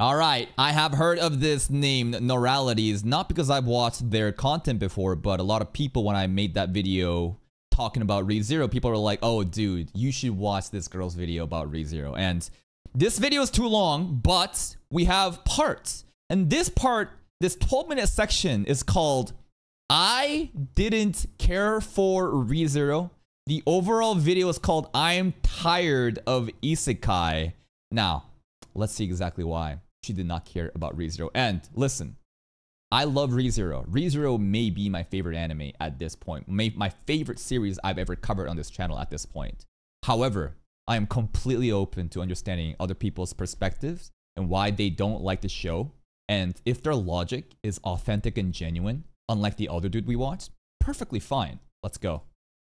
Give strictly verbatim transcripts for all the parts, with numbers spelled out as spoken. Alright, I have heard of this name, Noralities, not because I've watched their content before, but a lot of people, when I made that video talking about Re:Zero, people were like, oh dude, you should watch this girl's video about Re:Zero. And this video is too long, but we have parts. And this part, this twelve minute section is called, I Didn't Care for Re:Zero. The overall video is called, I'm Tired of Isekai. Now, let's see exactly why she did not care about Re:Zero. And listen, I love Re:Zero. Re:Zero may be my favorite anime at this point, may, my favorite series I've ever covered on this channel at this point. However, I am completely open to understanding other people's perspectives and why they don't like the show. And if their logic is authentic and genuine, unlike the other dude we watched, perfectly fine. Let's go.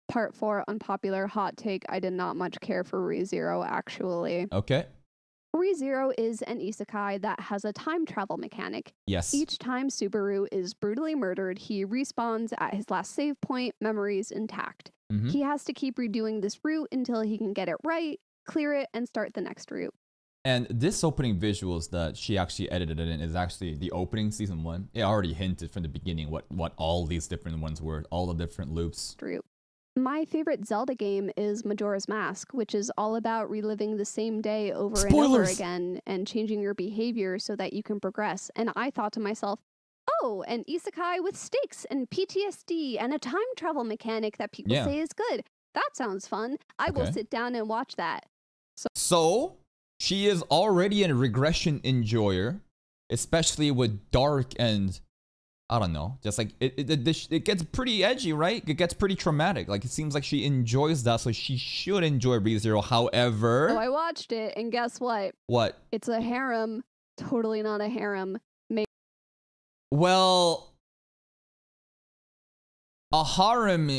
Part four, unpopular hot take. I did not much care for Re:Zero, actually. Okay. Re:Zero is an isekai that has a time travel mechanic. Yes. Each time Subaru is brutally murdered, he respawns at his last save point, memories intact. Mm-hmm. He has to keep redoing this route until he can get it right, clear it, and start the next route. And this opening visuals that she actually edited in is actually the opening season one. It already hinted from the beginning what, what all these different ones were, all the different loops. True. My favorite Zelda game is Majora's Mask, which is all about reliving the same day over Spoilers. and over again and changing your behavior so that you can progress. And I thought to myself, oh, an isekai with stakes and P T S D and a time travel mechanic that people yeah. say is good. That sounds fun. I okay. will sit down and watch that. So, so she is already a regression enjoyer, especially with dark and... I don't know, just like, it, it, it, it gets pretty edgy, right? It gets pretty traumatic. Like, it seems like she enjoys that, so she should enjoy Re:Zero. However... So I watched it, and guess what? What? It's a harem. Totally not a harem. Maybe well... A harem...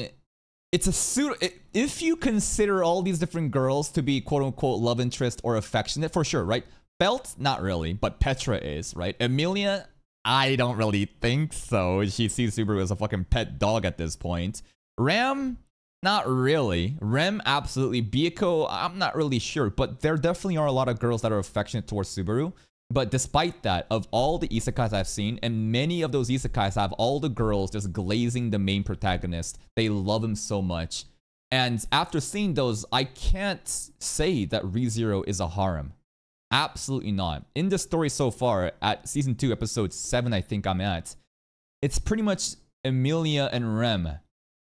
It's a suit. If you consider all these different girls to be quote-unquote love interest or affectionate, for sure, right? Felt? Not really, but Petra is, right? Emilia... I don't really think so. She sees Subaru as a fucking pet dog at this point. Rem, not really. Rem, absolutely. Beako, I'm not really sure. But there definitely are a lot of girls that are affectionate towards Subaru. But despite that, of all the isekais I've seen, and many of those isekais have all the girls just glazing the main protagonist. They love him so much. And after seeing those, I can't say that Re:Zero is a harem. Absolutely not. In the story so far, at season two, episode seven, I think I'm at, it's pretty much Emilia and Rem,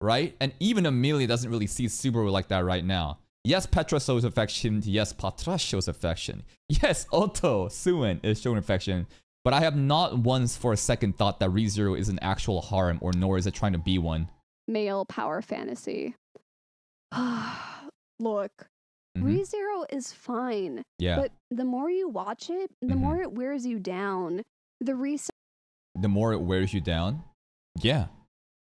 right? And even Emilia doesn't really see Subaru like that right now. Yes, Petra shows affection. Yes, Petra shows affection. Yes, Otto Suen is showing affection. But I have not once for a second thought that Re:Zero is an actual harem, or nor is it trying to be one. Male power fantasy. Look. Mm-hmm. Re:Zero is fine, yeah. but the more you watch it, the mm-hmm. more it wears you down. The reason the more it wears you down, yeah,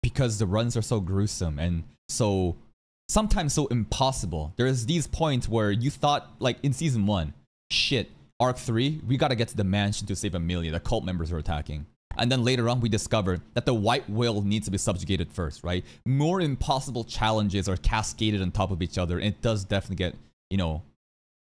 because the runs are so gruesome and so sometimes so impossible. There's these points where you thought, like in season one, shit, arc three, we gotta get to the mansion to save Emilia. The cult members are attacking. And then later on, we discovered that the white whale needs to be subjugated first, right? More impossible challenges are cascaded on top of each other, and it does definitely get. You know,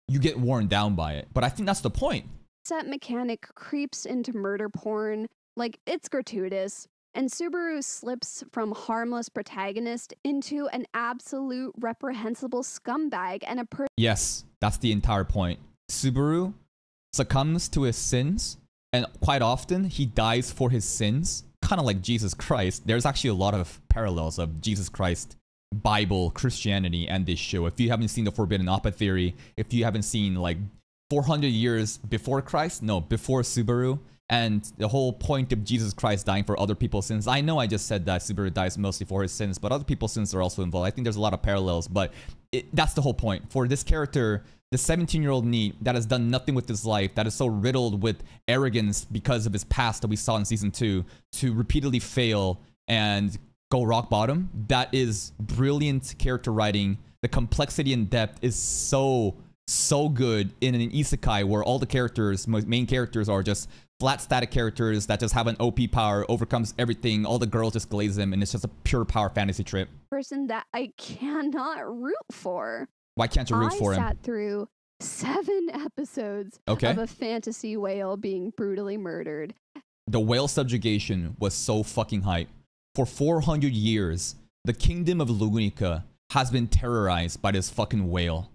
you get worn down by it. But I think that's the point. Set mechanic creeps into murder porn. Like, it's gratuitous. And Subaru slips from harmless protagonist into an absolute reprehensible scumbag and a person. Yes, that's the entire point. Subaru succumbs to his sins, and quite often he dies for his sins. Kind of like Jesus Christ. There's actually a lot of parallels of Jesus Christ, Bible, Christianity, and this show. If you haven't seen The Forbidden Appa Theory, if you haven't seen like four hundred years before Christ, no, before Subaru, and the whole point of Jesus Christ dying for other people's sins. I know I just said that Subaru dies mostly for his sins, but other people's sins are also involved. I think there's a lot of parallels, but it, that's the whole point. For this character, the seventeen-year-old Neat that has done nothing with his life, that is so riddled with arrogance because of his past that we saw in season two, to repeatedly fail and go rock bottom. That is brilliant character writing. The complexity and depth is so, so good in an isekai where all the characters, main characters, are just flat static characters that just have an O P power, overcomes everything. All the girls just glaze them, and it's just a pure power fantasy trip. Person that I cannot root for. Why can't you root I for him? I sat through seven episodes okay. of a fantasy whale being brutally murdered. The whale subjugation was so fucking hype. For four hundred years, the kingdom of Lugunica has been terrorized by this fucking whale.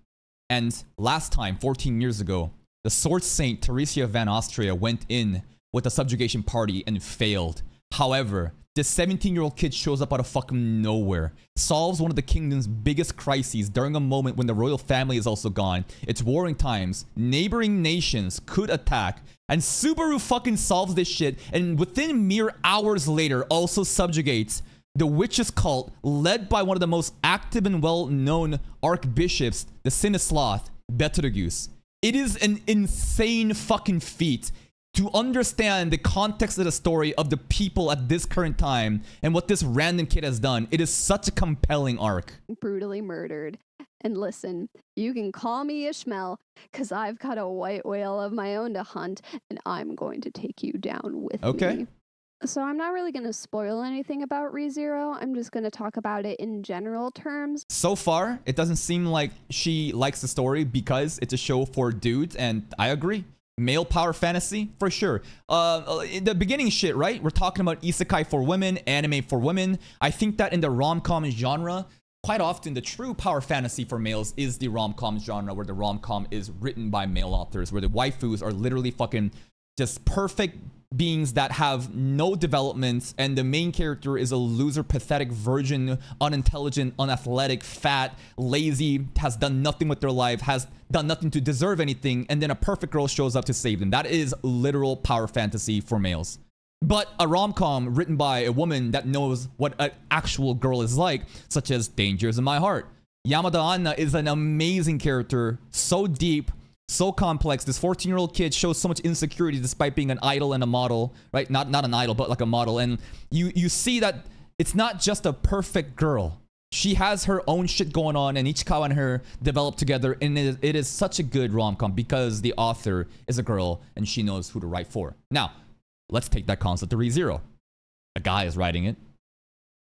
And last time, fourteen years ago, the sword saint Theresia van Austria went in with a subjugation party and failed. However, this seventeen-year-old kid shows up out of fucking nowhere, solves one of the kingdom's biggest crises during a moment when the royal family is also gone. It's warring times, neighboring nations could attack, and Subaru fucking solves this shit, and within mere hours later also subjugates the witch's cult led by one of the most active and well-known archbishops, the Sinisloth, Betelgeuse. It is an insane fucking feat. To understand the context of the story of the people at this current time and what this random kid has done, it is such a compelling arc. Brutally murdered. And listen, you can call me Ishmael, because I've got a white whale of my own to hunt, and I'm going to take you down with okay. me. Okay. So I'm not really going to spoil anything about Re:Zero. I'm just going to talk about it in general terms. So far, it doesn't seem like she likes the story because it's a show for dudes, and I agree. Male power fantasy, for sure. Uh, in the beginning shit, right? We're talking about isekai for women, anime for women. I think that in the rom-com genre, quite often the true power fantasy for males is the rom-com genre, where the rom-com is written by male authors, where the waifus are literally fucking just perfect beings that have no development, and the main character is a loser, pathetic virgin, unintelligent, unathletic, fat, lazy, has done nothing with their life, has done nothing to deserve anything, and then a perfect girl shows up to save them. That is literal power fantasy for males. But a rom-com written by a woman that knows what an actual girl is like, such as Dangers in My Heart. Yamada Anna is an amazing character, so deep, so complex. This fourteen-year-old kid shows so much insecurity despite being an idol and a model, right? Not not an idol, but like a model. And you, you see that it's not just a perfect girl. She has her own shit going on, and Ichikawa and her develop together. And it is, it is such a good rom-com because the author is a girl and she knows who to write for. Now, let's take that concept to Re:Zero. A guy is writing it.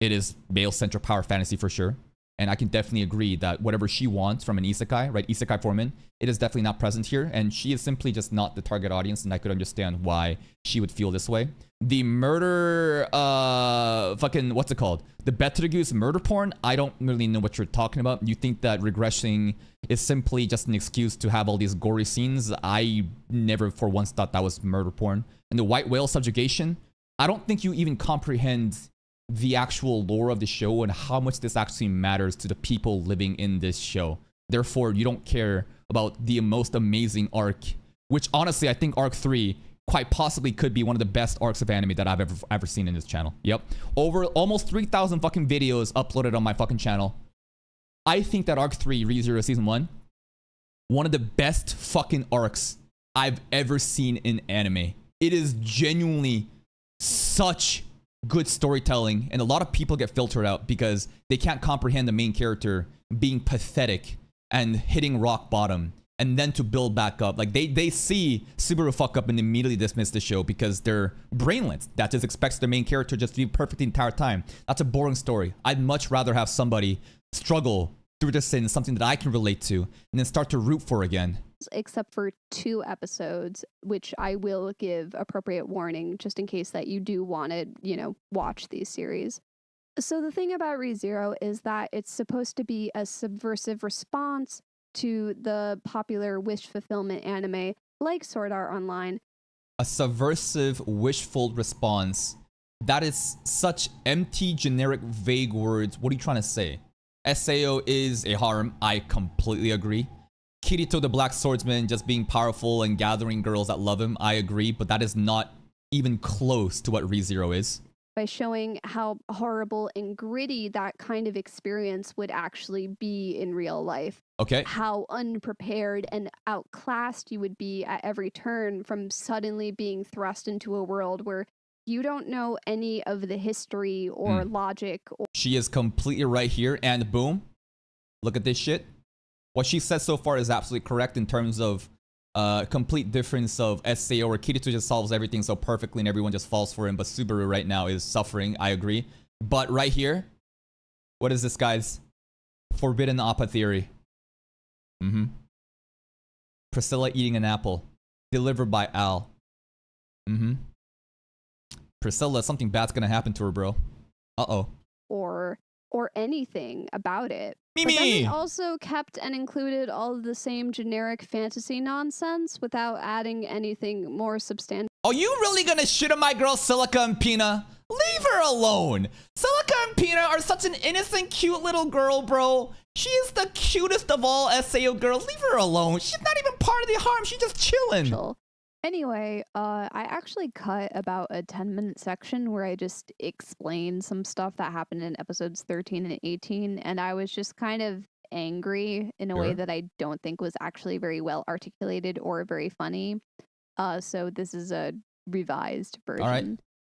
It is male-centric power fantasy for sure. And I can definitely agree that whatever she wants from an isekai, right, isekai for men, it is definitely not present here. And she is simply just not the target audience, and I could understand why she would feel this way. The murder, uh, fucking, what's it called? The Betelgeuse murder porn? I don't really know what you're talking about. You think that regressing is simply just an excuse to have all these gory scenes? I never for once thought that was murder porn. And the white whale subjugation? I don't think you even comprehend the actual lore of the show and how much this actually matters to the people living in this show. Therefore, you don't care about the most amazing arc, which honestly, I think Arc three quite possibly could be one of the best arcs of anime that I've ever ever seen in this channel. Yep. Over almost three thousand fucking videos uploaded on my fucking channel. I think that Arc three, Re:Zero Season one, one of the best fucking arcs I've ever seen in anime. It is genuinely such good storytelling, and a lot of people get filtered out because they can't comprehend the main character being pathetic and hitting rock bottom and then to build back up. Like they they see Subaru fuck up and immediately dismiss the show because they're brainless. That just expects the main character just to be perfect the entire time. That's a boring story. I'd much rather have somebody struggle through this in something that I can relate to and then start to root for again. Except for two episodes, which I will give appropriate warning just in case that you do want to, you know, watch these series. So the thing about Re:Zero is that it's supposed to be a subversive response to the popular wish fulfillment anime like Sword Art Online. A subversive wishful response. That is such empty, generic, vague words. What are you trying to say? S A O is a harem. I completely agree. Kirito the Black Swordsman just being powerful and gathering girls that love him, I agree, but that is not even close to what Re:Zero is. By showing how horrible and gritty that kind of experience would actually be in real life. Okay. How unprepared and outclassed you would be at every turn from suddenly being thrust into a world where you don't know any of the history or mm. logic. Or she is completely right here, and boom, look at this shit. What she said so far is absolutely correct in terms of uh, complete difference of S A O, where Kirito just solves everything so perfectly and everyone just falls for him, but Subaru right now is suffering, I agree. But right here, what is this, guys? Forbidden Appa theory. Mm-hmm. Priscilla eating an apple. Delivered by Al. Mm-hmm. Priscilla, something bad's gonna happen to her, bro. Uh-oh. Or or anything about it. Mimi! But then they also kept and included all of the same generic fantasy nonsense without adding anything more substantial. Are you really gonna shit on my girl Silica and Pina? Leave her alone! Silica and Pina are such an innocent, cute little girl, bro. She is the cutest of all S A O girls. Leave her alone. She's not even part of the harm. She's just chilling. Anyway, uh, I actually cut about a ten minute section where I just explained some stuff that happened in episodes thirteen and eighteen, and I was just kind of angry in a sure. way that I don't think was actually very well articulated or very funny. Uh, so this is a revised version. All right.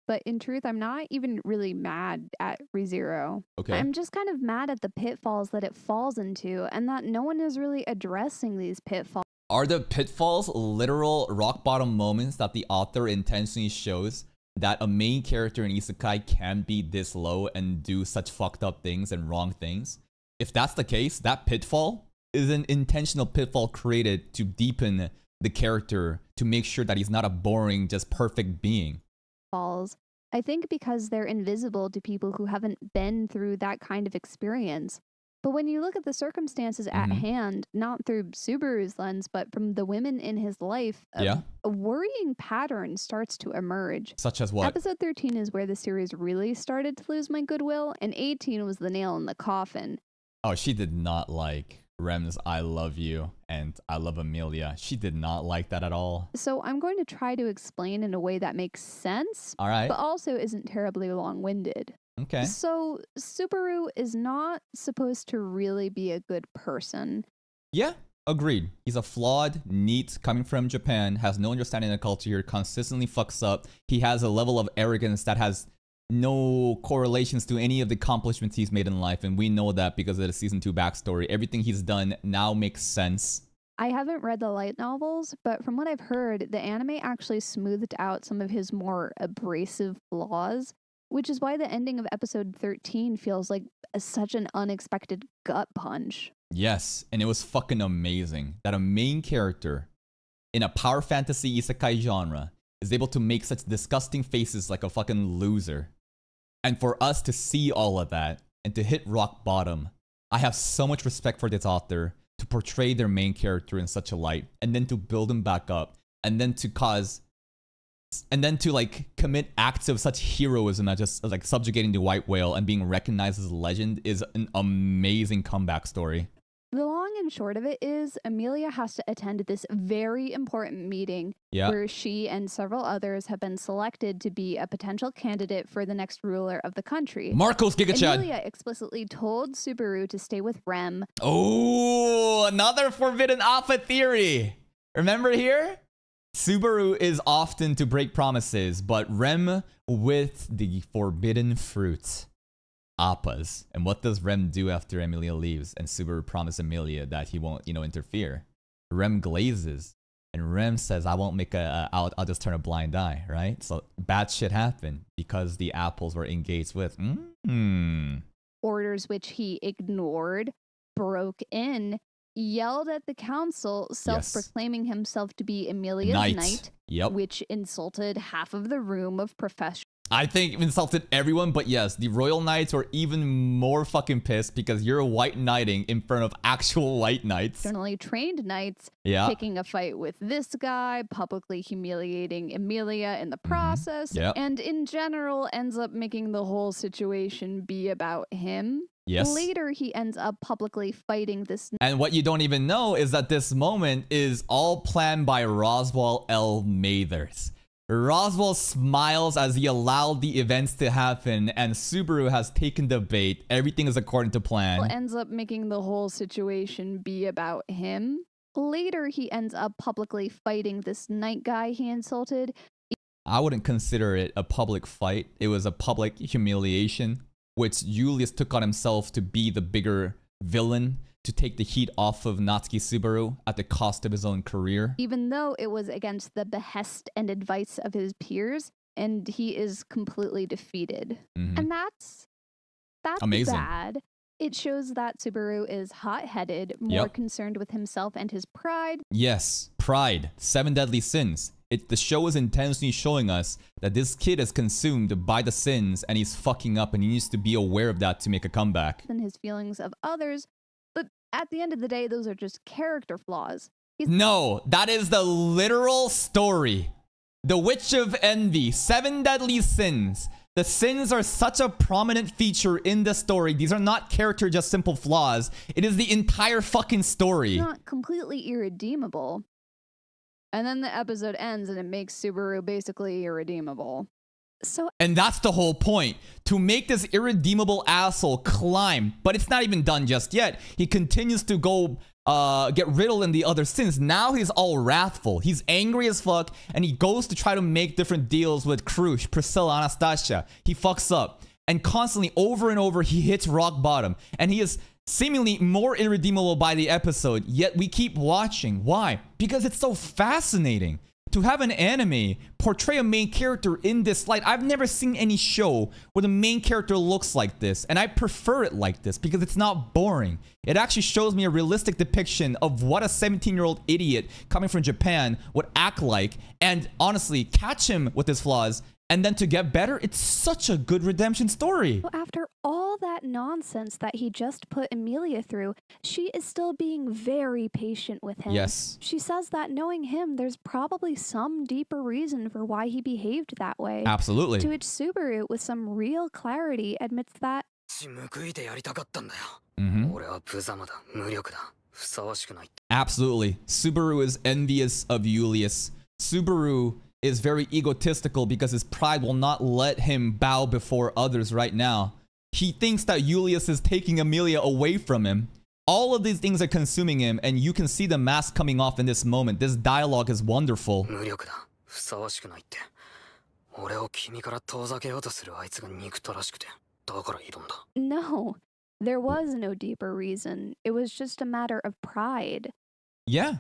But in truth, I'm not even really mad at Re:Zero. Okay. I'm just kind of mad at the pitfalls that it falls into and that no one is really addressing these pitfalls. Are the pitfalls literal rock bottom moments that the author intentionally shows that a main character in Isekai can be this low and do such fucked up things and wrong things? If that's the case, that pitfall is an intentional pitfall created to deepen the character to make sure that he's not a boring, just perfect being. Falls, I think, because they're invisible to people who haven't been through that kind of experience. But when you look at the circumstances at mm-hmm. hand, not through Subaru's lens, but from the women in his life, a, yeah. a worrying pattern starts to emerge. Such as what? Episode thirteen is where the series really started to lose my goodwill, and eighteen was the nail in the coffin. Oh, she did not like Rem's I love you and I love Emilia. She did not like that at all. So I'm going to try to explain in a way that makes sense, all right, but also isn't terribly long-winded. Okay. So Subaru is not supposed to really be a good person. Yeah, agreed. He's a flawed, neat, coming from Japan, has no understanding of culture, consistently fucks up. He has a level of arrogance that has no correlations to any of the accomplishments he's made in life, and we know that because of the season two backstory. Everything he's done now makes sense. I haven't read the light novels, but from what I've heard, the anime actually smoothed out some of his more abrasive flaws, which is why the ending of episode thirteen feels like a, such an unexpected gut punch. Yes, and it was fucking amazing that a main character in a power fantasy isekai genre is able to make such disgusting faces like a fucking loser. And for us to see all of that and to hit rock bottom, I have so much respect for this author to portray their main character in such a light and then to build him back up and then to cause and then to like commit acts of such heroism that just like subjugating the white whale and being recognized as a legend is an amazing comeback story. The long and short of it is Emilia has to attend this very important meeting yeah. where she and several others have been selected to be a potential candidate for the next ruler of the country. Marcos Gigachad. Emilia explicitly told Subaru to stay with Rem. Oh, another forbidden alpha theory. Remember here? Subaru is often to break promises, but Rem with the forbidden fruit. Appas. And what does Rem do after Emilia leaves and Subaru promised Emilia that he won't, you know, interfere? Rem glazes and Rem says, I won't make a, a I'll, I'll just turn a blind eye, right? So bad shit happened because the apples were engaged with mm-hmm. orders which he ignored, broke in, yelled at the council, self-proclaiming yes. himself to be Emilia's knight, knight yep. which insulted half of the room of professionals. I think insulted everyone, but yes, the royal knights were even more fucking pissed because you're white knighting in front of actual white knights. Generally trained knights yeah. picking a fight with this guy, publicly humiliating Emilia in the process, mm-hmm. yep. and in general ends up making the whole situation be about him. Yes. Later, he ends up publicly fighting this. And what you don't even know is that this moment is all planned by Roswaal L. Mathers. Roswaal smiles as he allowed the events to happen, and Subaru has taken the bait. Everything is according to plan. Ends up making the whole situation be about him. Later, he ends up publicly fighting this knight guy he insulted. I wouldn't consider it a public fight. It was a public humiliation, which Julius took on himself to be the bigger villain, to take the heat off of Natsuki Subaru at the cost of his own career. Even though it was against the behest and advice of his peers, and he is completely defeated. Mm-hmm. And that's, that's amazing. Bad. It shows that Subaru is hot-headed, more yep. concerned with himself and his pride. Yes, pride. Seven deadly sins. It, the show is intentionally showing us that this kid is consumed by the sins and he's fucking up and he needs to be aware of that to make a comeback. And his feelings of others, but at the end of the day, those are just character flaws. He's no, that is the literal story. The Witch of Envy, seven deadly sins. The sins are such a prominent feature in the story. These are not character, just simple flaws. It is the entire fucking story. It's not completely irredeemable. And then the episode ends and it makes Subaru basically irredeemable. So, and that's the whole point. To make this irredeemable asshole climb. But it's not even done just yet. He continues to go uh, get riddled in the other sins. Now he's all wrathful. He's angry as fuck. And he goes to try to make different deals with Crusch, Priscilla, Anastasia. He fucks up. And constantly, over and over, he hits rock bottom. And he is seemingly more irredeemable by the episode, yet we keep watching. Why? Because it's so fascinating to have an anime portray a main character in this light. I've never seen any show where the main character looks like this, and I prefer it like this because it's not boring. It actually shows me a realistic depiction of what a seventeen-year-old idiot coming from Japan would act like, and honestly, catch him with his flaws, and then to get better. It's such a good redemption story. After all that nonsense that he just put Emilia through, she is still being very patient with him. Yes. She says that knowing him, there's probably some deeper reason for why he behaved that way. Absolutely. To which Subaru, with some real clarity, admits that. Mm-hmm. Absolutely. Subaru is envious of Julius. Subaru is very egotistical because his pride will not let him bow before others right now. He thinks that Julius is taking Emilia away from him. All of these things are consuming him, and you can see the mask coming off in this moment. This dialogue is wonderful. No, there was no deeper reason. It was just a matter of pride. Yeah,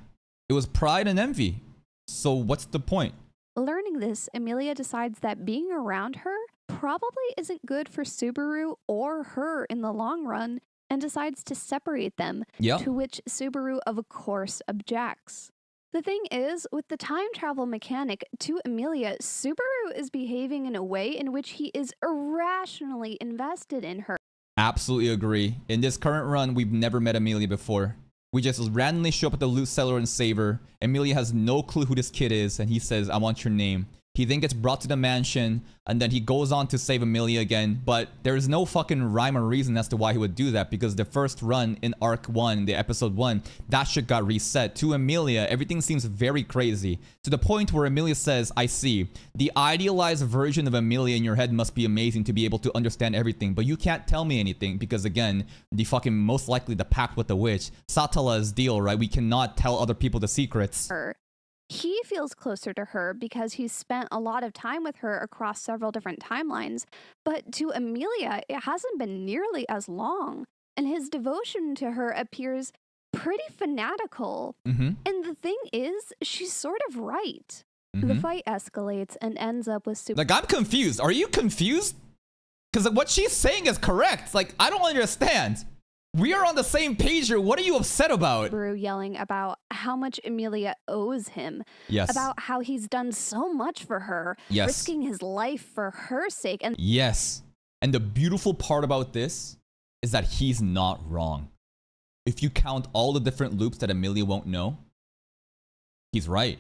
it was pride and envy. So what's the point? Learning this, Emilia decides that being around her probably isn't good for Subaru or her in the long run, and decides to separate them, yep. to which Subaru, of course, objects. The thing is, with the time travel mechanic to Emilia, Subaru is behaving in a way in which he is irrationally invested in her. Absolutely agree. In this current run, we've never met Emilia before. We just randomly show up at the loot cellar and save her. Emilia has no clue who this kid is, and he says, I want your name. He then gets brought to the mansion, and then he goes on to save Emilia again, but there is no fucking rhyme or reason as to why he would do that, because the first run in Arc one, the Episode one, that shit got reset. To Emilia, everything seems very crazy, to the point where Emilia says, I see. The idealized version of Emilia in your head must be amazing to be able to understand everything, but you can't tell me anything, because again, the fucking most likely the pact with the witch. Satala's deal, right? We cannot tell other people the secrets. Sure. He feels closer to her because he's spent a lot of time with her across several different timelines, but to Emilia, it hasn't been nearly as long, and his devotion to her appears pretty fanatical. Mm-hmm. And the thing is, she's sort of right. Mm-hmm. The fight escalates and ends up with Super- Like, I'm confused. Are you confused? Because what she's saying is correct. Like, I don't understand. We are on the same page here. What are you upset about? Subaru yelling about how much Emilia owes him. Yes. About how he's done so much for her. Yes. Risking his life for her sake. And yes. And the beautiful part about this is that he's not wrong. If you count all the different loops that Emilia won't know, he's right.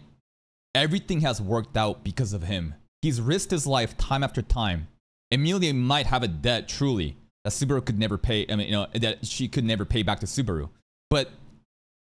Everything has worked out because of him. He's risked his life time after time. Emilia might have a debt, truly, that Subaru could never pay, I mean, you know, that she could never pay back to Subaru. But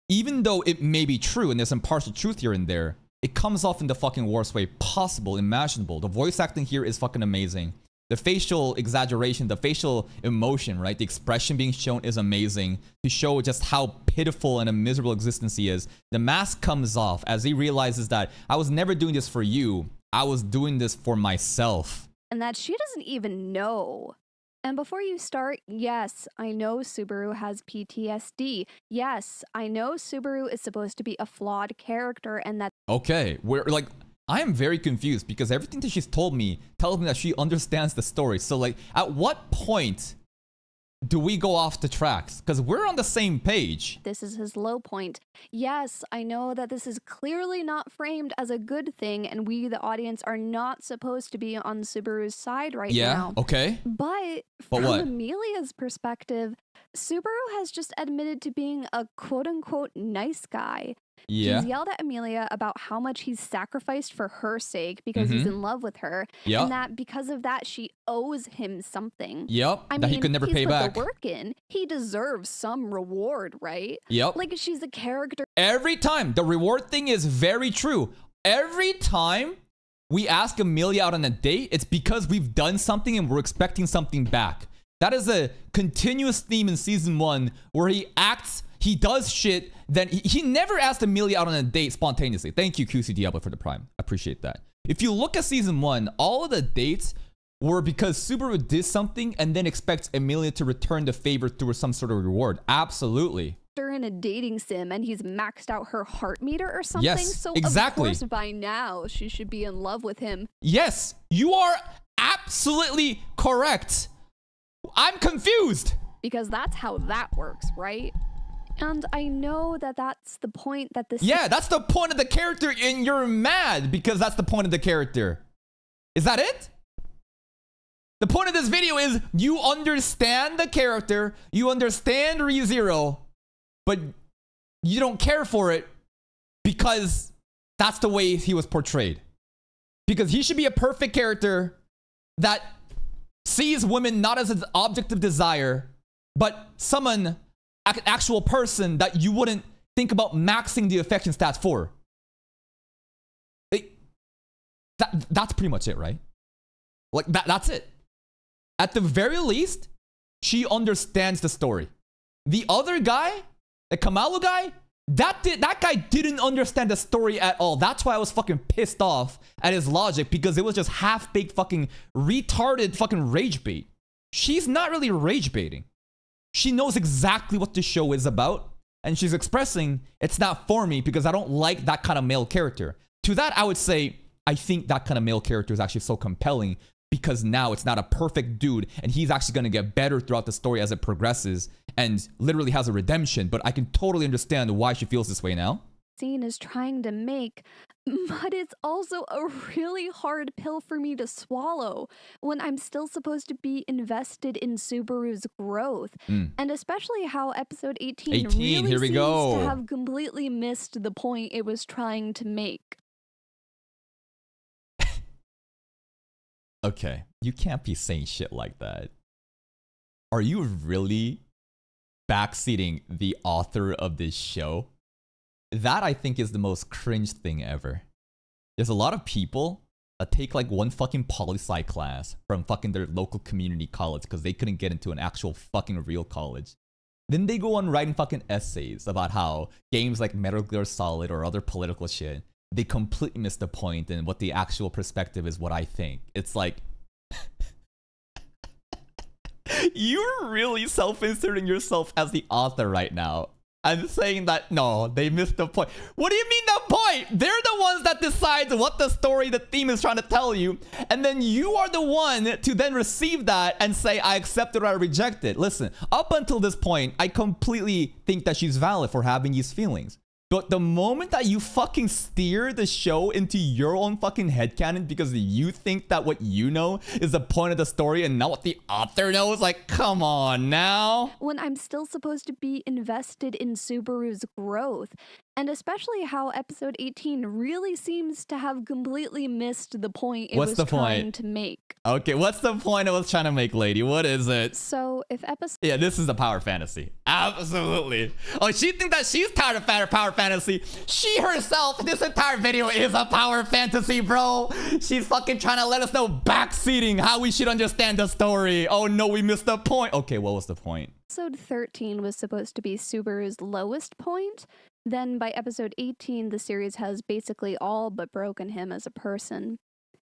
even though it may be true, and there's some partial truth here and there, it comes off in the fucking worst way possible, imaginable. The voice acting here is fucking amazing. The facial exaggeration, the facial emotion, right? The expression being shown is amazing to show just how pitiful and a miserable existence he is. The mask comes off as he realizes that I was never doing this for you. I was doing this for myself. And that she doesn't even know. And before you start, yes, I know Subaru has P T S D. Yes, I know Subaru is supposed to be a flawed character and that... Okay, we're like, I am very confused because everything that she's told me tells me that she understands the story. So like, at what point do we go off the tracks? Because we're on the same page. This is his low point. Yes, I know that this is clearly not framed as a good thing, and we, the audience, are not supposed to be on Subaru's side right yeah, now. Yeah, okay. But, but from what? Emilia's perspective, Subaru has just admitted to being a quote-unquote nice guy. Yeah. He's yelled at Emilia about how much he's sacrificed for her sake because mm-hmm. he's in love with her. Yep. And that because of that, she owes him something. Yep. I that mean, he could never he's pay put back. The work in. He deserves some reward, right? Yep. Like she's a character. Every time. The reward thing is very true. Every time we ask Emilia out on a date, it's because we've done something and we're expecting something back. That is a continuous theme in season one where he acts. He does shit, then he, he never asked Emilia out on a date spontaneously. Thank you, Q C Diablo, for the prime. I appreciate that. If you look at season one, all of the dates were because Subaru did something and then expects Emilia to return the favor through some sort of reward. Absolutely. They're in a dating sim and he's maxed out her heart meter or something. Yes, so exactly. Of course, by now, she should be in love with him. Yes, you are absolutely correct. I'm confused. Because that's how that works, right? And I know that that's the point that this... Yeah, that's the point of the character, and you're mad because that's the point of the character. Is that it? The point of this video is you understand the character, you understand Re:Zero, but you don't care for it because that's the way he was portrayed. Because he should be a perfect character that sees women not as an object of desire, but someone... an actual person that you wouldn't think about maxing the affection stats for. It, that, that's pretty much it, right? Like, that, that's it. At the very least, she understands the story. The other guy, the Kamalu guy, that, did, that guy didn't understand the story at all. That's why I was fucking pissed off at his logic, because it was just half-baked fucking retarded fucking rage bait. She's not really rage baiting. She knows exactly what the show is about, and she's expressing, it's not for me because I don't like that kind of male character. To that, I would say, I think that kind of male character is actually so compelling because now it's not a perfect dude, and he's actually going to get better throughout the story as it progresses and literally has a redemption, but I can totally understand why she feels this way now. Scene is trying to make, but it's also a really hard pill for me to swallow when I'm still supposed to be invested in Subaru's growth, mm. and especially how episode eighteen, eighteen really here we seems go. to have completely missed the point it was trying to make. Okay, you can't be saying shit like that. Are you really backseating the author of this show? That, I think, is the most cringe thing ever. There's a lot of people that take like one fucking poli-sci class from fucking their local community college because they couldn't get into an actual fucking real college. Then they go on writing fucking essays about how games like Metal Gear Solid or other political shit, they completely miss the point and what the actual perspective is what I think. It's like... You're really self-inserting yourself as the author right now. I'm saying that, no, they missed the point. What do you mean the point? They're the ones that decide what the story, the theme is trying to tell you. And then you are the one to then receive that and say, I accept it or I reject it. Listen, up until this point, I completely think that she's valid for having these feelings. But the moment that you fucking steer the show into your own fucking headcanon because you think that what you know is the point of the story and not what the author knows, like, come on now. When I'm still supposed to be invested in Subaru's growth, and especially how episode eighteen really seems to have completely missed the point it what's was the trying point? to make. Okay, what's the point I was trying to make, lady? What is it? So, if episode... Yeah, this is a power fantasy. Absolutely. Oh, she thinks that she's tired of power fantasy. She herself, this entire video is a power fantasy, bro. She's fucking trying to let us know backseating how we should understand the story. Oh no, we missed the point. Okay, what was the point? Episode thirteen was supposed to be Subaru's lowest point. Then by episode eighteen, the series has basically all but broken him as a person.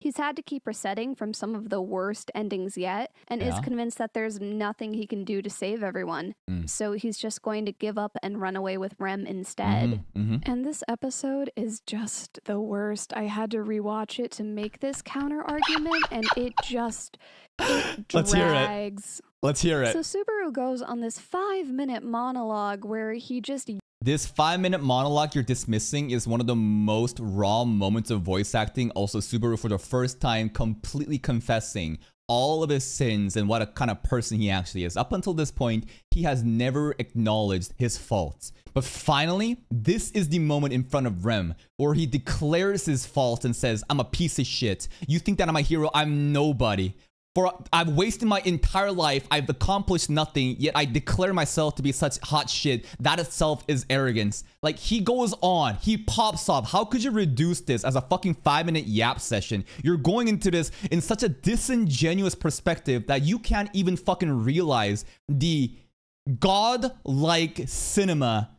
He's had to keep resetting from some of the worst endings yet, and yeah. is convinced that there's nothing he can do to save everyone. Mm. So he's just going to give up and run away with Rem instead. Mm-hmm, mm-hmm. And this episode is just the worst. I had to rewatch it to make this counter argument, and it just it drags. Let's hear it. Let's hear it. So Subaru goes on this five-minute monologue where he just... This five-minute monologue you're dismissing is one of the most raw moments of voice acting. Also, Subaru, for the first time, completely confessing all of his sins and what a kind of person he actually is. Up until this point, he has never acknowledged his faults. But finally, this is the moment in front of Rem where he declares his faults and says, I'm a piece of shit. You think that I'm a hero? I'm nobody. For I've wasted my entire life, I've accomplished nothing, yet I declare myself to be such hot shit. That itself is arrogance. Like, he goes on, he pops off. How could you reduce this as a fucking five-minute yap session? You're going into this in such a disingenuous perspective that you can't even fucking realize the god-like cinema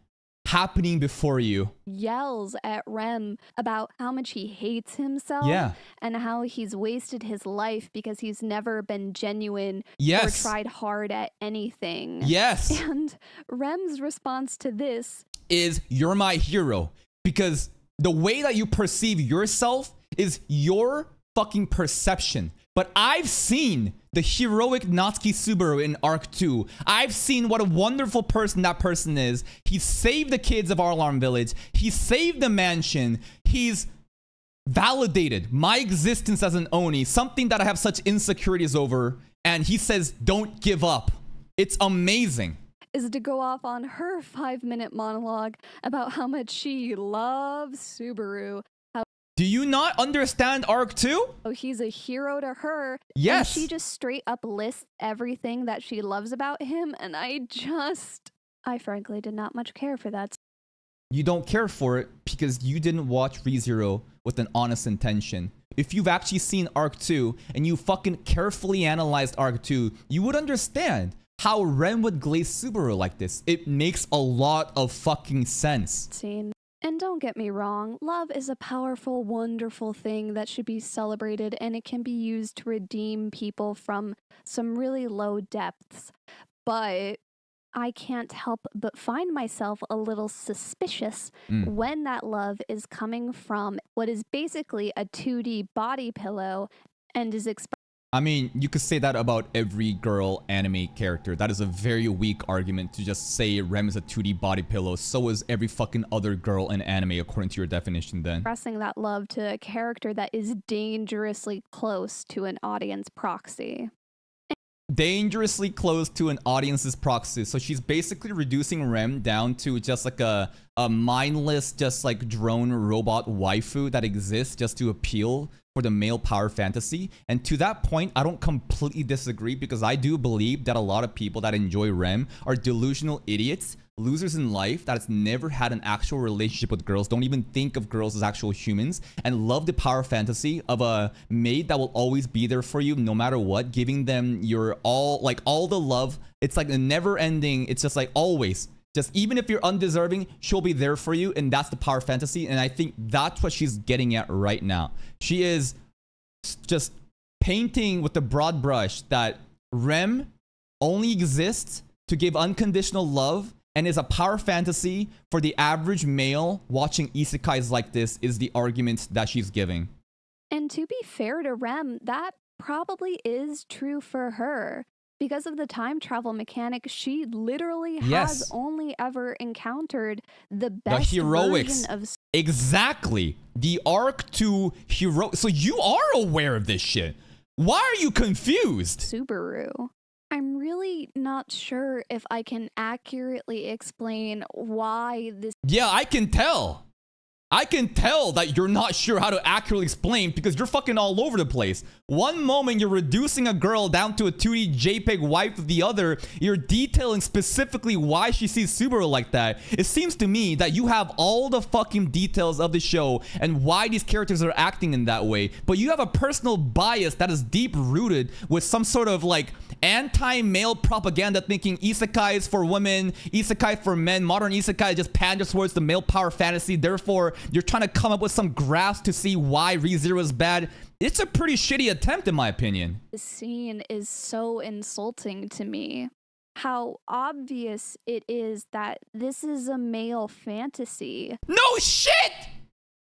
happening before you. Yells at Rem about how much he hates himself yeah. and how he's wasted his life because he's never been genuine yes. or tried hard at anything. Yes. And Rem's response to this is, you're my hero, because the way that you perceive yourself is your fucking perception. But I've seen the heroic Natsuki Subaru in Arc two. I've seen what a wonderful person that person is. He saved the kids of Arlam Village. He saved the mansion. He's validated my existence as an Oni, something that I have such insecurities over. And he says, don't give up. It's amazing. Is to go off on her five-minute monologue about how much she loves Subaru. Do you not understand Arc two? Oh, he's a hero to her. Yes. And she just straight up lists everything that she loves about him. And I just, I frankly did not much care for that. You don't care for it because you didn't watch Re:Zero with an honest intention. If you've actually seen Arc two and you fucking carefully analyzed Arc two, you would understand how Rem would glaze Subaru like this. It makes a lot of fucking sense. Scene. And don't get me wrong, love is a powerful, wonderful thing that should be celebrated, and it can be used to redeem people from some really low depths. But I can't help but find myself a little suspicious mm. when that love is coming from what is basically a two D body pillow and is expressed. I mean, you could say that about every girl anime character. That is a very weak argument to just say Rem is a two D body pillow. So is every fucking other girl in anime, according to your definition then. Expressing that love to a character that is dangerously close to an audience proxy. Dangerously close to an audience's proxy. So she's basically reducing Rem down to just like a, a mindless, just like drone robot waifu that exists just to appeal for the male power fantasy. And to that point, I don't completely disagree, because I do believe that a lot of people that enjoy Rem are delusional idiots, losers in life, that has never had an actual relationship with girls, don't even think of girls as actual humans, and love the power fantasy of a maid that will always be there for you no matter what, giving them your all, like all the love. It's like a never ending. It's just like always. Just even if you're undeserving, she'll be there for you, and that's the power fantasy. And I think that's what she's getting at right now. She is just painting with the broad brush that Rem only exists to give unconditional love and is a power fantasy for the average male watching isekais like this, is the argument that she's giving. And to be fair to Rem, that probably is true for her. Because of the time travel mechanic, she literally yes. has only ever encountered the best the heroics. version of... Exactly. The arc to hero... So you are aware of this shit. Why are you confused? Subaru. I'm really not sure if I can accurately explain why this... Yeah, I can tell. I can tell that you're not sure how to accurately explain, because you're fucking all over the place. One moment you're reducing a girl down to a two D JPEG wife of the other. You're detailing specifically why she sees Subaru like that. It seems to me that you have all the fucking details of the show and why these characters are acting in that way. But you have a personal bias that is deep rooted with some sort of like anti-male propaganda, thinking isekai is for women, isekai for men, modern isekai just panders towards the male power fantasy. Therefore, You're trying to come up with some graphs to see why Re:Zero is bad. It's a pretty shitty attempt, in my opinion. This scene is so insulting to me. How obvious it is that this is a male fantasy. No shit!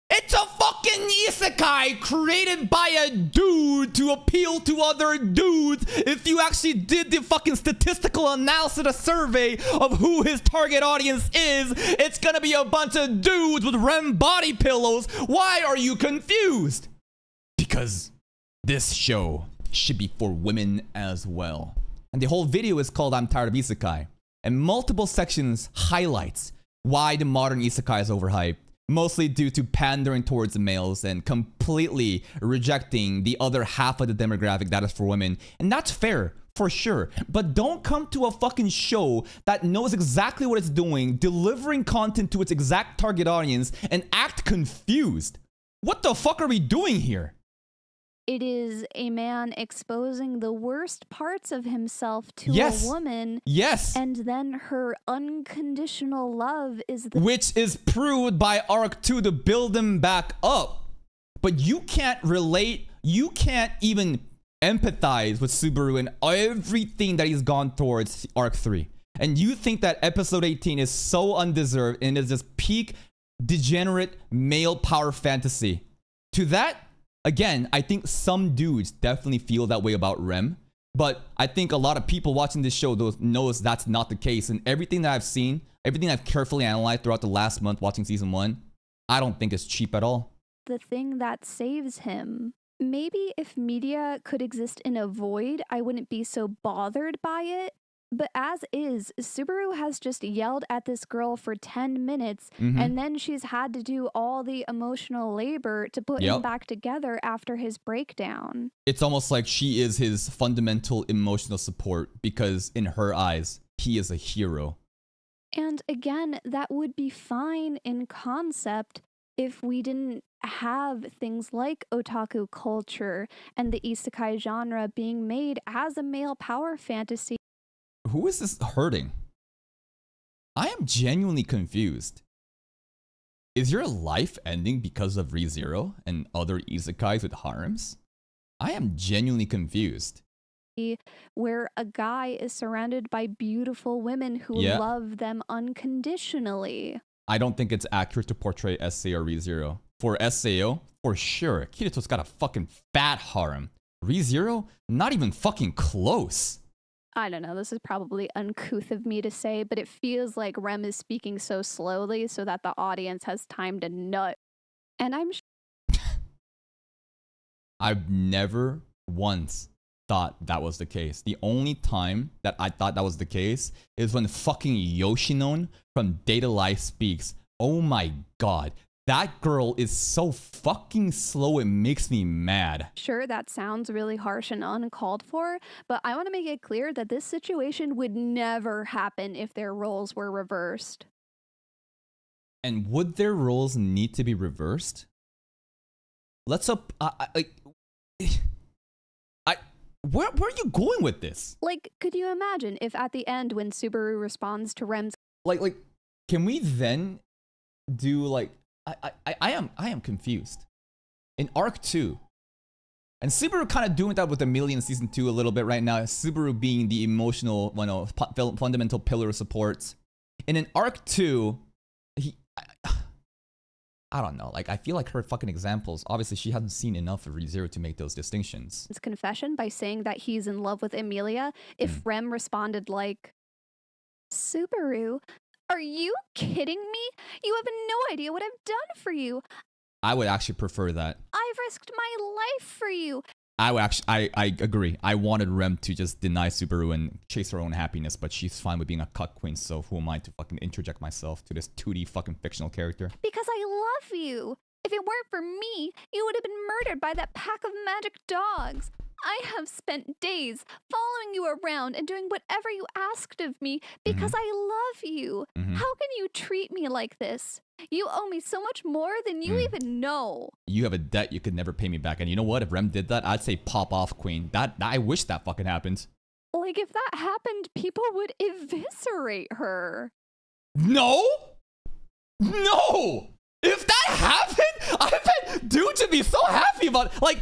It's a fucking isekai created by a dude to appeal to other dudes. If you actually did the fucking statistical analysis, a survey of who his target audience is, it's gonna be a bunch of dudes with Rem body pillows. Why are you confused? Because this show should be for women as well. And the whole video is called I'm Tired of Isekai. And multiple sections highlights why the modern isekai is overhyped. Mostly due to pandering towards the males and completely rejecting the other half of the demographic that is for women. And that's fair, for sure. But don't come to a fucking show that knows exactly what it's doing, delivering content to its exact target audience, and act confused. What the fuck are we doing here? It is a man exposing the worst parts of himself to yes. a woman. Yes. And then her unconditional love is the- Which is proved by Arc two to build him back up. But you can't relate. You can't even empathize with Subaru and everything that he's gone towards Arc three. And you think that Episode eighteen is so undeserved and is just peak degenerate male power fantasy. To that... Again, I think some dudes definitely feel that way about Rem, but I think a lot of people watching this show knows that's not the case. And everything that I've seen, everything I've carefully analyzed throughout the last month watching season one, I don't think it's cheap at all. The thing that saves him. Maybe if media could exist in a void, I wouldn't be so bothered by it. But as is, Subaru has just yelled at this girl for ten minutes, mm-hmm. and then she's had to do all the emotional labor to put yep. him back together after his breakdown. It's almost like she is his fundamental emotional support because in her eyes, he is a hero. And again, that would be fine in concept if we didn't have things like otaku culture and the isekai genre being made as a male power fantasy. Who is this hurting? I am genuinely confused. Is your life ending because of Re:Zero and other isekais with harems? I am genuinely confused. Where a guy is surrounded by beautiful women who yeah. love them unconditionally. I don't think it's accurate to portray S A O or Re:Zero. For S A O, for sure, Kirito's got a fucking fat harem. Re:Zero, not even fucking close. I don't know, this is probably uncouth of me to say, but it feels like Rem is speaking so slowly so that the audience has time to nut. And I'm sure... I've never once thought that was the case. The only time that I thought that was the case is when fucking Yoshino from Data Life speaks. Oh my god. That girl is so fucking slow, it makes me mad. Sure, that sounds really harsh and uncalled for, but I want to make it clear that this situation would never happen if their roles were reversed. And would their roles need to be reversed? Let's up... Uh, I, I, I, where, where are you going with this? Like, could you imagine if at the end when Subaru responds to Rem's... Like, like, can we then do, like... I, I, I am I am confused. In Arc two, and Subaru kind of doing that with Emilia in Season two a little bit right now, Subaru being the emotional, you know, fundamental pillar of support. And in Arc two, he... I, I don't know, like, I feel like her fucking examples, obviously she hasn't seen enough of Re:Zero to make those distinctions. It's confession by saying that he's in love with Emilia. If mm. Rem responded like, Subaru... Are you kidding me? You have no idea what I've done for you. I would actually prefer that. I've risked my life for you. I would actually, I, I agree. I wanted Rem to just deny Subaru and chase her own happiness, but she's fine with being a cuck queen, so who am I to fucking interject myself to this two D fucking fictional character? Because I love you. If it weren't for me, you would have been murdered by that pack of magic dogs. I have spent days following you around and doing whatever you asked of me because mm-hmm. I love you. Mm-hmm. How can you treat me like this? You owe me so much more than you mm. even know. You have a debt you could never pay me back. And you know what? If Rem did that, I'd say pop off, queen. That I wish that fucking happened. Like, if that happened, people would eviscerate her. No! No! If that happened, I bet dudes would be so happy about it. Like,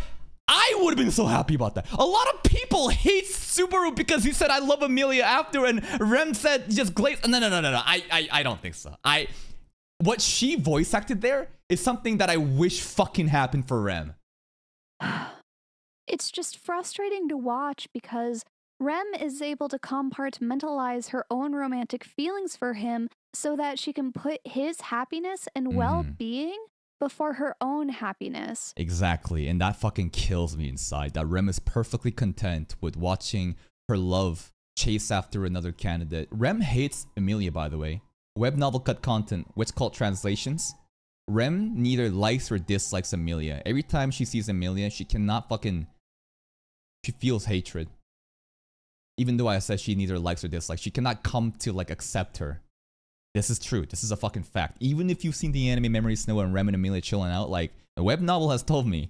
I would have been so happy about that. A lot of people hate Subaru because he said, I love Emilia after, and Rem said, just glaze. No, no, no, no, no. I, I, I don't think so. I, what she voice acted there is something that I wish fucking happened for Rem. It's just frustrating to watch because Rem is able to compartmentalize her own romantic feelings for him so that she can put his happiness and mm. well-being before her own happiness. Exactly, and that fucking kills me inside, that Rem is perfectly content with watching her love chase after another candidate. Rem hates Emilia, by the way. Web novel cut content, what's called translations. Rem neither likes or dislikes Emilia. Every time she sees Emilia, she cannot fucking... She feels hatred. Even though I said she neither likes or dislikes, she cannot come to, like, accept her. This is true. This is a fucking fact. Even if you've seen the anime Memory Snow and Rem and Emilia chilling out, like, the web novel has told me,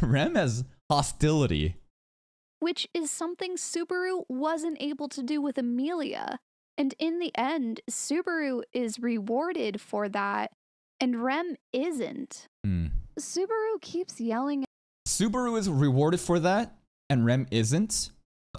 Rem has hostility. Which is something Subaru wasn't able to do with Emilia. And in the end, Subaru is rewarded for that. And Rem isn't. Mm. Subaru keeps yelling. Subaru is rewarded for that, and Rem isn't.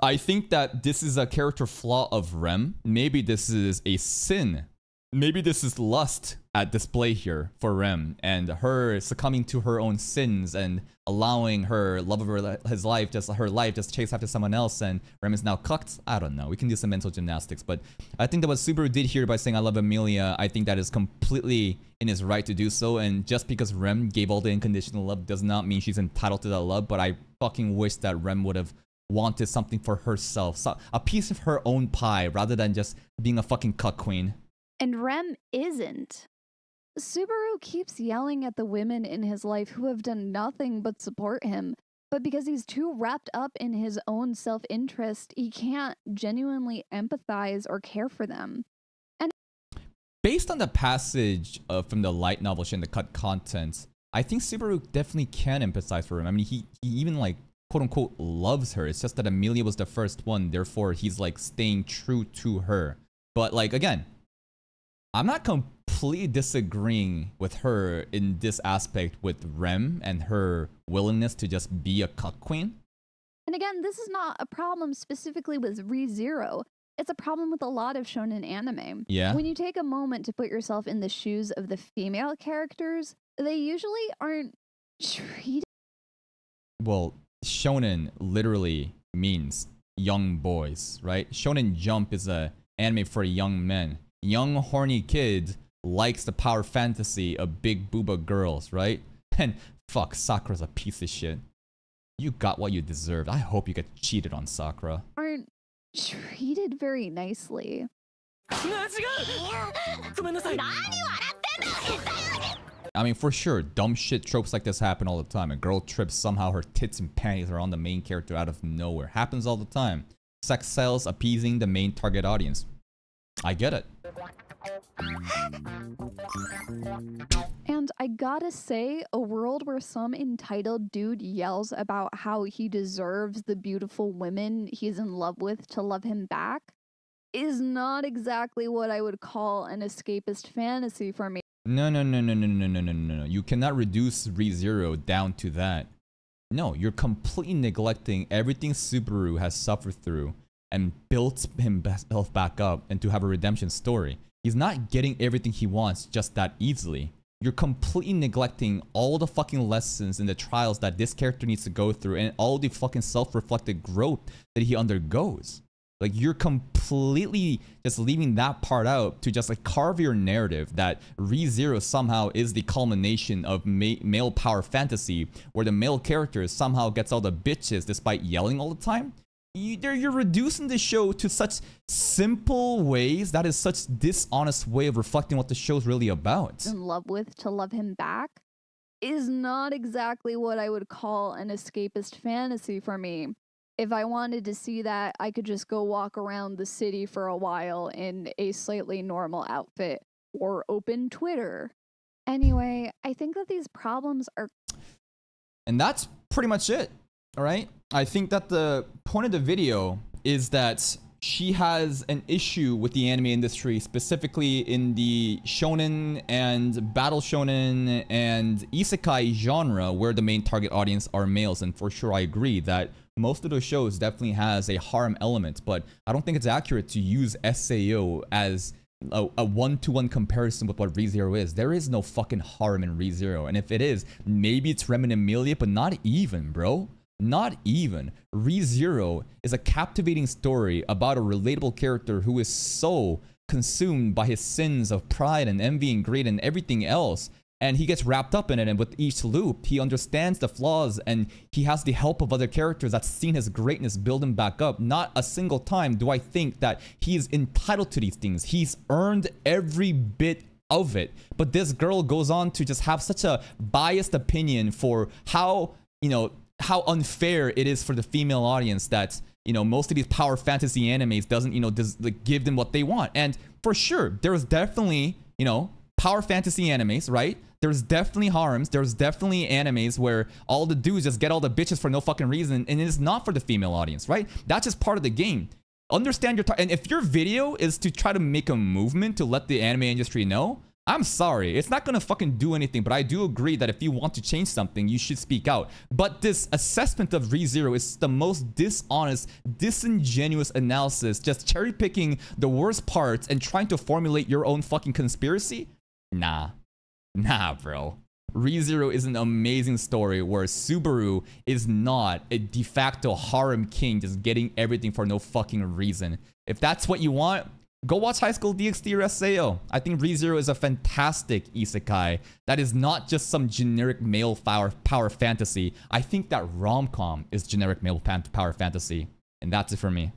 I think that this is a character flaw of Rem. Maybe this is a sin. Maybe this is lust at display here for Rem, and her succumbing to her own sins and allowing her love of her, his life, just her life, just chase after someone else, and Rem is now cucked. I don't know. We can do some mental gymnastics, but I think that what Subaru did here by saying I love Emilia, I think that is completely in his right to do so, and just because Rem gave all the unconditional love does not mean she's entitled to that love, but I fucking wish that Rem would have wanted something for herself, so a piece of her own pie, rather than just being a fucking cuck queen. And Rem isn't. Subaru keeps yelling at the women in his life who have done nothing but support him, but because he's too wrapped up in his own self-interest, he can't genuinely empathize or care for them. And based on the passage uh, from the light novel and the cut content, I think Subaru definitely can empathize for him. I mean, he, he even, like, quote-unquote loves her. It's just that Emilia was the first one, therefore he's, like, staying true to her. But, like, again, I'm not completely disagreeing with her in this aspect with Rem and her willingness to just be a cuck queen. And again, this is not a problem specifically with Re:Zero. It's a problem with a lot of shonen anime. Yeah. When you take a moment to put yourself in the shoes of the female characters, they usually aren't treated... Well, shonen literally means young boys, right? Shonen Jump is an anime for young men. Young horny kid likes the power fantasy of big booba girls, right? And fuck, Sakura's a piece of shit. You got what you deserved. I hope you get cheated on, Sakura. Aren't treated very nicely. I mean, for sure, dumb shit tropes like this happen all the time. A girl trips, somehow her tits and panties are on the main character out of nowhere. Happens all the time. Sex sells, appeasing the main target audience. I get it. And I gotta say, a world where some entitled dude yells about how he deserves the beautiful women he's in love with to love him back is not exactly what I would call an escapist fantasy for me. No, no, no, no, no, no, no, no, no. You cannot reduce Re:Zero down to that. No, you're completely neglecting everything Subaru has suffered through and built himself back up and to have a redemption story. He's not getting everything he wants just that easily. You're completely neglecting all the fucking lessons and the trials that this character needs to go through and all the fucking self-reflective growth that he undergoes. Like, you're completely just leaving that part out to just, like, carve your narrative that Re:Zero somehow is the culmination of ma male power fantasy where the male character somehow gets all the bitches despite yelling all the time. Either you're reducing the show to such simple ways. That is such dishonest way of reflecting what the show's really about. In love with to love him back is not exactly what I would call an escapist fantasy for me. If I wanted to see that, I could just go walk around the city for a while in a slightly normal outfit or open Twitter. Anyway, I think that these problems are... And that's pretty much it. All right. I think that the point of the video is that she has an issue with the anime industry, specifically in the shonen and battle shonen and isekai genre, where the main target audience are males. And for sure, I agree that most of those shows definitely has a harem element, but I don't think it's accurate to use S A O as a one-to-one comparison with what Re:Zero is. There is no fucking harem in Re:Zero, and if it is, maybe it's Rem and Emilia, but not even, bro. Not even. Re:Zero is a captivating story about a relatable character who is so consumed by his sins of pride and envy and greed and everything else, and he gets wrapped up in it, and with each loop, he understands the flaws, and he has the help of other characters that's seen his greatness build him back up. Not a single time do I think that he's entitled to these things. He's earned every bit of it. But this girl goes on to just have such a biased opinion for how, you know, how unfair it is for the female audience that, you know, most of these power fantasy animes doesn't, you know, does, like, give them what they want. And for sure, there was definitely, you know, power fantasy animes, right? There's definitely harems, there's definitely animes where all the dudes just get all the bitches for no fucking reason, and it's not for the female audience, right? That's just part of the game. Understand your target, and if your video is to try to make a movement to let the anime industry know, I'm sorry, it's not gonna fucking do anything, but I do agree that if you want to change something, you should speak out. But this assessment of Re:Zero is the most dishonest, disingenuous analysis, just cherry-picking the worst parts and trying to formulate your own fucking conspiracy? Nah. Nah, bro. Re:Zero is an amazing story where Subaru is not a de facto harem king just getting everything for no fucking reason. If that's what you want, go watch High School D X D or S A O. I think Re:Zero is a fantastic isekai that is not just some generic male power, power fantasy. I think that rom-com is generic male power fantasy. And that's it for me.